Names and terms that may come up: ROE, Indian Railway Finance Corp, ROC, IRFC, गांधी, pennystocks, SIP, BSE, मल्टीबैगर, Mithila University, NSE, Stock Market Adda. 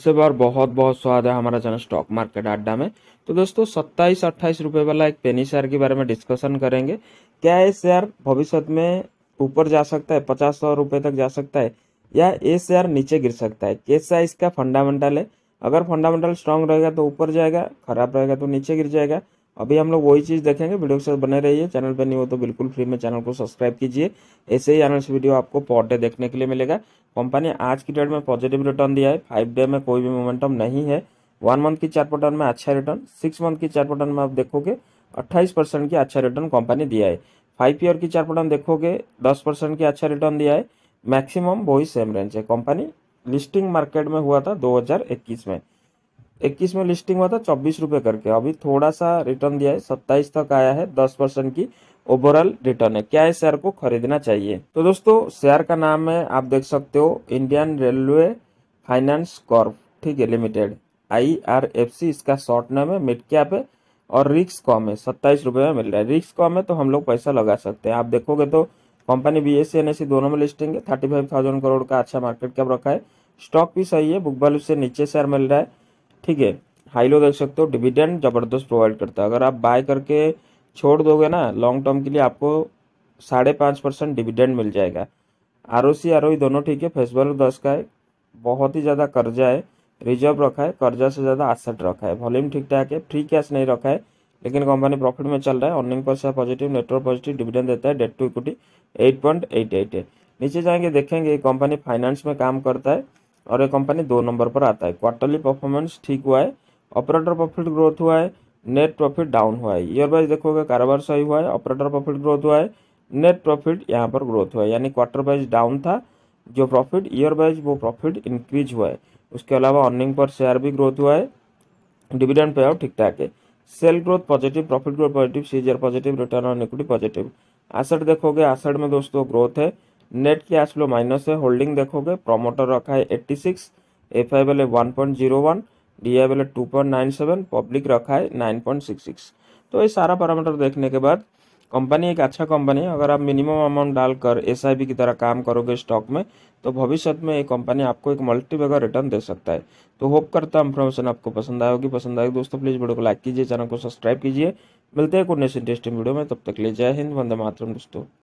उससे बार बहुत बहुत स्वाद है हमारा चैनल स्टॉक मार्केट अड्डा में। तो दोस्तों 27-28 रुपये वाला एक पेनी शेयर के बारे में डिस्कशन करेंगे। क्या ये शेयर भविष्य में ऊपर जा सकता है, 50-100 रुपये तक जा सकता है, या ये शेयर नीचे गिर सकता है, कैसा इसका फंडामेंटल है। अगर फंडामेंटल स्ट्रांग रहेगा तो ऊपर जाएगा, खराब रहेगा तो नीचे गिर जाएगा। अभी हम लोग वही चीज़ देखेंगे। वीडियो के साथ बने रहिए। चैनल पर नहीं हो तो बिल्कुल फ्री में चैनल को सब्सक्राइब कीजिए। ऐसे ही एनालिसिस वीडियो आपको पर डे देखने के लिए मिलेगा। कंपनी आज की डेट में पॉजिटिव रिटर्न दिया है। 5 डे में कोई भी मोमेंटम नहीं है। 1 मंथ की चार्ट पैटर्न में अच्छा रिटर्न, 6 मंथ की चार्ट पैटर्न में आप देखोगे 28% की अच्छा रिटर्न कंपनी दिया है। 5 ईयर की चार्ट पैटर्न देखोगे 10% की अच्छा रिटर्न दिया है। मैक्सिमम वही सेम रेंज है। कंपनी लिस्टिंग मार्केट में हुआ था 2021 में, 21 में लिस्टिंग हुआ था 24 रुपये करके। अभी थोड़ा सा रिटर्न दिया है, 27 तक आया है। 10% की ओवरऑल रिटर्न है। क्या इस शेयर को खरीदना चाहिए? तो दोस्तों शेयर का नाम है, आप देख सकते हो, इंडियन रेलवे फाइनेंस कॉर्प, ठीक है, लिमिटेड, IRFC इसका शॉर्ट नेम है। मिड कैप है और रिस्क कम है। 27 रुपये में मिल रहा है। रिस्क कम है तो हम लोग पैसा लगा सकते हैं। आप देखोगे तो कंपनी BSE NSE दोनों में लिस्टिंग है। 35,000 करोड़ का अच्छा मार्केट कैप रखा है। स्टॉक भी सही है, बुक वैल्यू से नीचे शेयर मिल रहा है, ठीक है। हाई लो देख सकते हो, डिविडेंड जबरदस्त प्रोवाइड करता है। अगर आप बाय करके छोड़ दोगे ना लॉन्ग टर्म के लिए, आपको 5.5% डिविडेंड मिल जाएगा। ROC ROE दोनों ठीक है। फेस वैल्यू 10 का है। बहुत ही ज़्यादा कर्जा है, रिजर्व रखा है, कर्जा से ज़्यादा एसेट रखा है। वॉल्यूम ठीक ठाक है। फ्री कैश नहीं रखा है, लेकिन कंपनी प्रॉफिट में चल रहा है। अर्निंग पर share positive, network positive, dividend देता है। डेट टू इक्विटी 8.88 है। नीचे जाएंगे देखेंगे कंपनी फाइनेंस में काम करता है और ये कंपनी 2 नंबर पर आता है। क्वार्टरली परफॉर्मेंस ठीक हुआ है, ऑपरेटर प्रॉफिट ग्रोथ हुआ है, नेट प्रॉफिट डाउन हुआ है। ईयर वाइज देखोगे कारोबार सही हुआ है, ऑपरेटर प्रॉफिट ग्रोथ हुआ है, नेट प्रॉफिट यहाँ पर ग्रोथ हुआ है। यानी क्वार्टर वाइज डाउन था जो प्रॉफिट, ईयर वाइज वो प्रॉफिट इंक्रीज हुआ है। उसके अलावा अर्निंग पर शेयर भी ग्रोथ हुआ है, डिविडेंड पे आउट ठीक ठाक है। Sale growth positive, profit growth positive, सीजर positive, return on equity positive. Asset देखोगे, एसेट में दोस्तों ग्रोथ है। नेट कैश फ्लो माइनस है। होल्डिंग देखोगे, प्रमोटर रखा है 86, FIL है 1.01, DIL है 2.97, पब्लिक रखा है 9.66। तो ये सारा पैरामीटर देखने के बाद कंपनी एक अच्छा कंपनी है। अगर आप मिनिमम अमाउंट डालकर SIP की तरह काम करोगे स्टॉक में, तो भविष्य में ये कंपनी आपको एक मल्टीबैगर रिटर्न दे सकता है। तो होप करता हूँ इन्फॉर्मेशन आपको पसंद आएगी। पसंद आएगी दोस्तों प्लीज़ वीडियो को लाइक कीजिए, चैनल को सब्सक्राइब कीजिए। मिलते हैं कुछ इंटरेस्टिंग वीडियो में, तब तक ले जय हिंद, वंदे मातरम दोस्तों।